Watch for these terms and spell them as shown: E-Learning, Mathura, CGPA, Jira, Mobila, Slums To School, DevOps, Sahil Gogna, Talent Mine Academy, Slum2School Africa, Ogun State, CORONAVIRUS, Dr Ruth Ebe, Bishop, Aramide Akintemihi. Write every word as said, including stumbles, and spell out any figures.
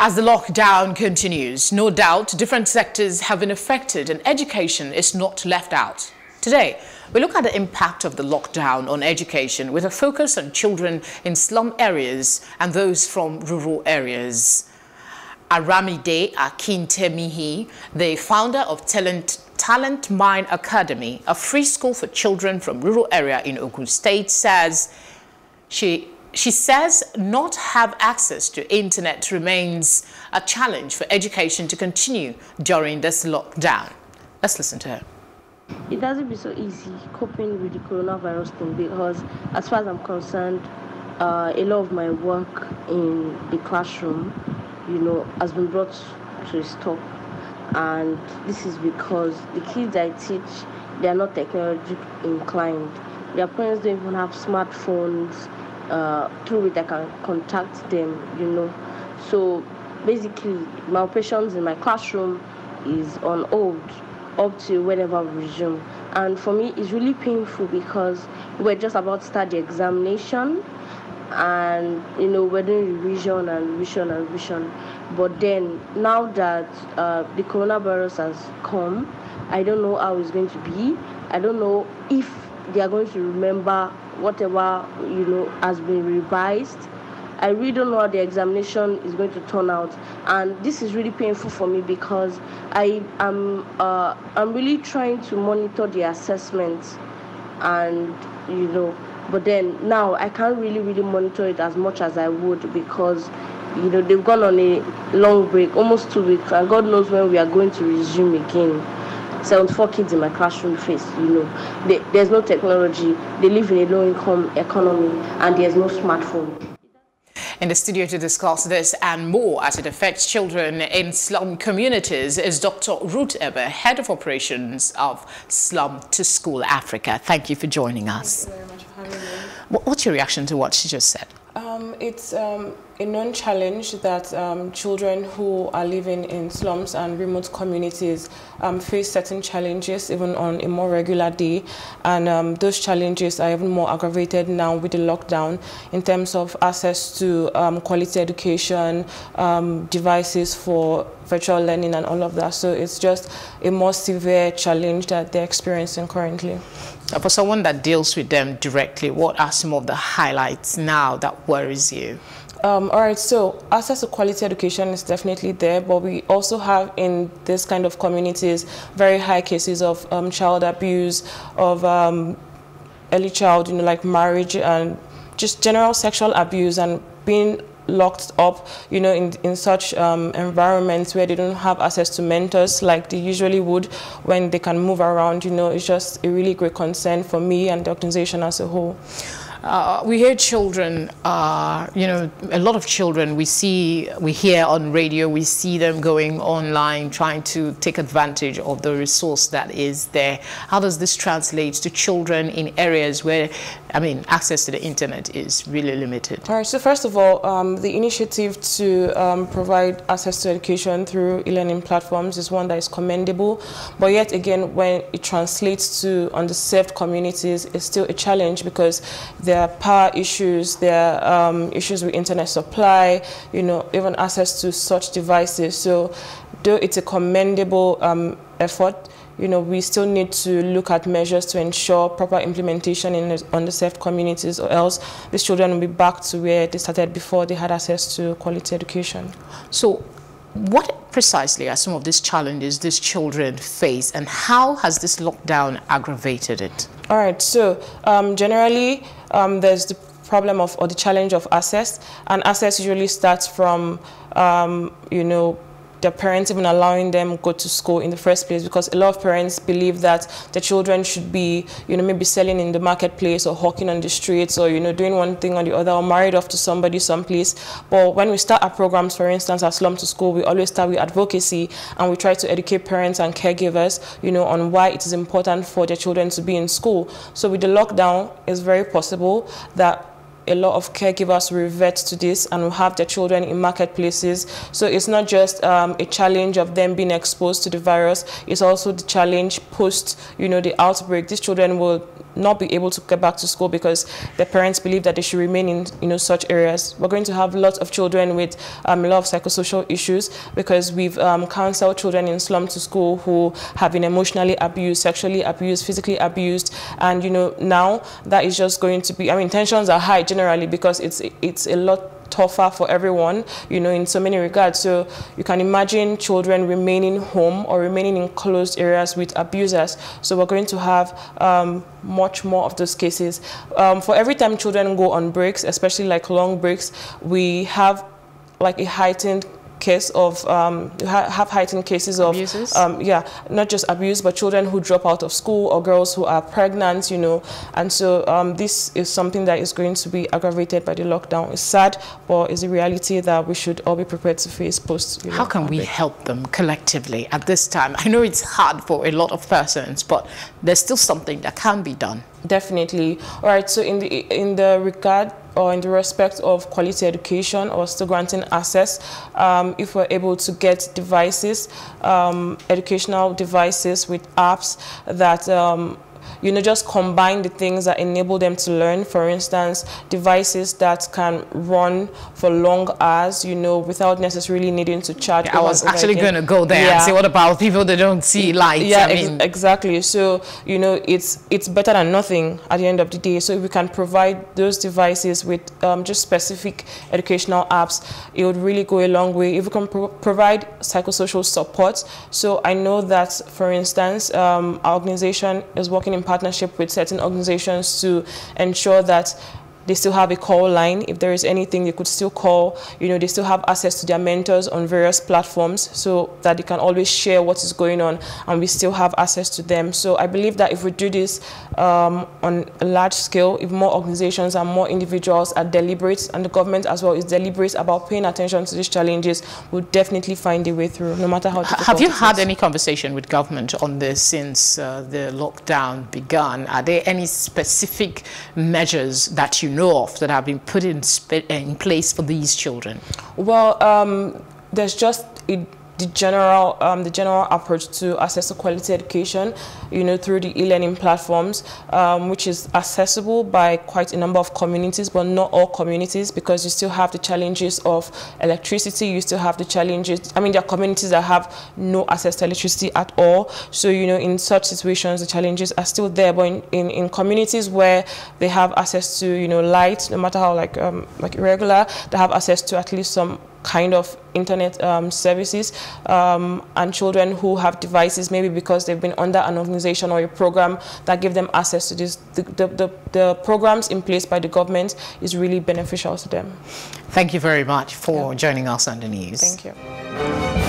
As the lockdown continues, no doubt different sectors have been affected and education is not left out. Today, we look at the impact of the lockdown on education with a focus on children in slum areas and those from rural areas. Aramide Akintemihi, the founder of Talent, Talent Mine Academy, a free school for children from rural area in Ogun State, says she She says not have access to internet remains a challenge for education to continue during this lockdown. Let's listen to her. It doesn't be so easy coping with the coronavirus thing because, as far as I'm concerned, uh, a lot of my work in the classroom, you know, has been brought to a stop. And this is because the kids I teach, they are not technology inclined. Their parents don't even have smartphones. Uh, through which I can contact them, you know. So basically, my operations in my classroom is on hold up to whenever we resume. And for me, it's really painful because we're just about to start the examination and, you know, we're doing revision and revision and revision. But then, now that uh, the coronavirus has come, I don't know how it's going to be. I don't know if they are going to remember whatever, you know, has been revised. I really don't know how the examination is going to turn out, and this is really painful for me because I am uh, I'm really trying to monitor the assessments, and you know, but then now I can't really really monitor it as much as I would because, you know, they've gone on a long break, almost two weeks, and God knows when we are going to resume again. seventy-four kids in my classroom face, you know. They, there's no technology. They live in a low-income economy, and there's no smartphone. In the studio to discuss this and more as it affects children in slum communities is Doctor Ruth Ebe, Head of Operations of Slum to School Africa. Thank you for joining us. Thank you very much for having me. What's your reaction to what she just said? Um, it's um, a known challenge that um, children who are living in slums and remote communities um, face certain challenges even on a more regular day, and um, those challenges are even more aggravated now with the lockdown in terms of access to um, quality education, um, devices for virtual learning and all of that. So it's just a more severe challenge that they're experiencing currently. For someone that deals with them directly, what are some of the highlights now that worries you? Um, all right, so access to quality education is definitely there, but we also have in this kind of communities very high cases of um, child abuse, of um, early child, you know, like marriage and just general sexual abuse and being locked up, you know, in, in such um, environments where they don't have access to mentors like they usually would when they can move around, you know. It's just a really great concern for me and the organization as a whole. Uh, we hear children, uh, you know, a lot of children we see, we hear on radio, we see them going online, trying to take advantage of the resource that is there. How does this translate to children in areas where, I mean, access to the internet is really limited? All right, so first of all, um, the initiative to um, provide access to education through e-learning platforms is one that is commendable, but yet again, when it translates to underserved communities, it's still a challenge because there are power issues, there are um, issues with internet supply, you know, even access to such devices. So though it's a commendable um, effort, you know, we still need to look at measures to ensure proper implementation in underserved communities, or else these children will be back to where they started before they had access to quality education. So what precisely are some of these challenges these children face, and how has this lockdown aggravated it? All right, so um, generally um, there's the problem of, or the challenge of access, and access usually starts from, um, you know, their parents even allowing them go to school in the first place, because a lot of parents believe that the children should be, you know, maybe selling in the marketplace or hawking on the streets or, you know, doing one thing or the other or married off to somebody someplace. But when we start our programs, for instance, at Slum to School, we always start with advocacy, and we try to educate parents and caregivers, you know, on why it is important for their children to be in school. So with the lockdown, it's very possible that a lot of caregivers revert to this and will have their children in marketplaces. So it's not just um, a challenge of them being exposed to the virus, it's also the challenge post, you know, the outbreak. These children will not be able to get back to school because their parents believe that they should remain in, you know, such areas. We're going to have lots of children with um, a lot of psychosocial issues because we've um, counseled children in Slum to School who have been emotionally abused, sexually abused, physically abused, and you know now that is just going to be, I mean, tensions are high generally because it's it's a lot tougher for everyone, you know, in so many regards. So you can imagine children remaining home or remaining in closed areas with abusers. So we're going to have um, much more of those cases. Um, for every time children go on breaks, especially like long breaks, we have like a heightened case of um, have heightened cases of abuses. Um, yeah, not just abuse, but children who drop out of school or girls who are pregnant, you know. And so um, this is something that is going to be aggravated by the lockdown. It's sad, but it's a reality that we should all be prepared to face post. You know, how can we help them collectively at this time? I know it's hard for a lot of persons, but there's still something that can be done. Definitely. All right. So in the in the regard or in the respect of quality education or still granting access, um, if we're able to get devices, um, educational devices with apps that um, you know, just combine the things that enable them to learn. For instance, devices that can run for long hours, you know, without necessarily needing to charge. Yeah, I was actually going to go there yeah. and say, what about people that don't see lights? Yeah, I mean. ex exactly. So, you know, it's, it's better than nothing at the end of the day. So if we can provide those devices with um, just specific educational apps, it would really go a long way. If we can pro provide psychosocial support. So I know that, for instance, um, our organization is working in partnership with certain organizations to ensure that they still have a call line. If there is anything, they could still call. You know, they still have access to their mentors on various platforms so that they can always share what is going on, and we still have access to them. So I believe that if we do this um, on a large scale, if more organizations and more individuals are deliberate, and the government as well is deliberate about paying attention to these challenges, we'll definitely find a way through, no matter how difficult. Have you had any conversation with government on this since uh, the lockdown began? Are there any specific measures that you know know of that have been put in, in place for these children? Well, um, there's just a, the general um, the general approach to access to quality education, you know, through the e-learning platforms, um, which is accessible by quite a number of communities, but not all communities, because you still have the challenges of electricity. You still have the challenges. I mean, there are communities that have no access to electricity at all. So, you know, in such situations, the challenges are still there. But in, in, in communities where they have access to, you know, light, no matter how like um, like irregular, they have access to at least some kind of internet um, services, um, and children who have devices, maybe because they've been under an organization or a program that give them access to this, the, the, the, the programs in place by the government is really beneficial to them. Thank you very much for yeah. joining us on the news. Thank you.